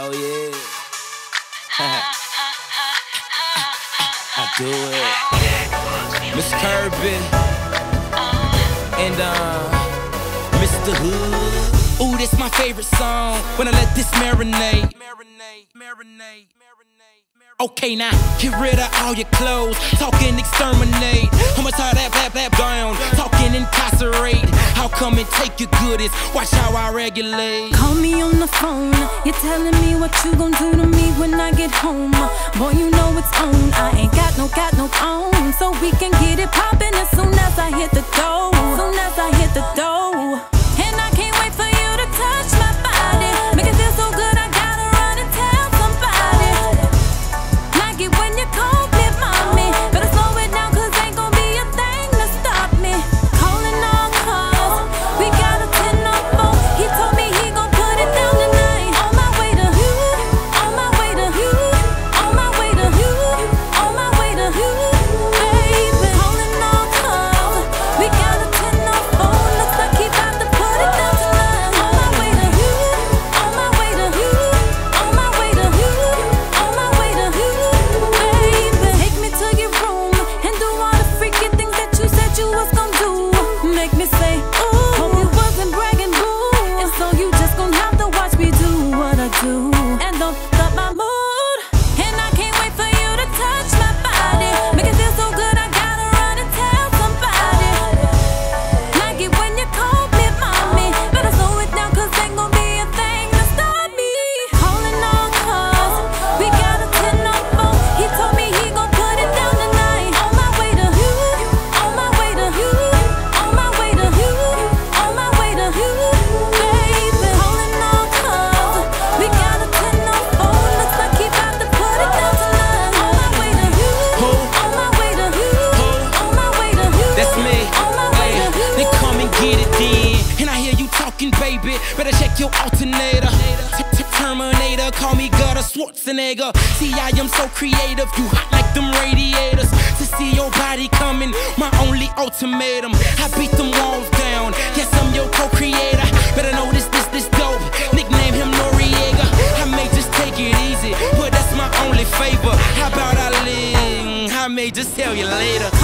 Oh yeah. I do it. Miss Kirby and Mr. Hood. Ooh, that's my favorite song. When I let this marinate. Okay, now get rid of all your clothes. Talking exterminate. I'ma tie that blap down. Talking incarcerate. How come and take your goodies? Watch how I regulate. Call me on the phone. You're telling me what you gon' do to me when I get home. Boy, you know it's on. I ain't got no on. So we can get it poppin' as soon as I hit the door. And I can't wait for you to touch my body. Make it feel so good, I gotta run and tell somebody. Like it when you call me mommy. Better slow it down, cause ain't gonna be a thing to stop me. Calling all calls, we got a 10-on-4. He told me he gon' put it down tonight. On my way to you, on my way to you, on my way to you, on my way to you, baby. Calling all calls, we got a 10-on-4. Looks like he 'bout to put it down tonight. On my way to you, on my way to you, on my way to you, on my way to you, baby. Take me to your room and do all the freaky things that you said you was gon' do. Make me say, ooh, hope you wasn't bragging, boo. And so you just gon' have to watch me do what I do. And don't stop my mood. And I can't wait for you to touch my body. Make it feel so good, I gotta run and tell somebody. Like it when you call me mommy. Better slow it down, cause ain't gon' be a thing to stop me. Calling all calls, we got a 10-on-4. He told me he gon' put it down tonight. On my way to you, on my way to you, on my way to you, on my way to you, baby. Calling all calls, we got a 10-on-4. Looks like he 'bout to put it down tonight. On my way to you, on my way to you, on my way to you. That's me. On my way to you. Then come and get it then. And I hear you talking, baby. Better check your alternator. Terminator, call me gutter Schwarzenegger. See, I am so creative. You hot like them radiators. To see your body coming, my only ultimatum. I beat them walls down. Yes, I'm your co-creator. Better know this dope. Nickname him Noriega. I may just take it easy, but that's my only favor. How about I live? I may just tell you later.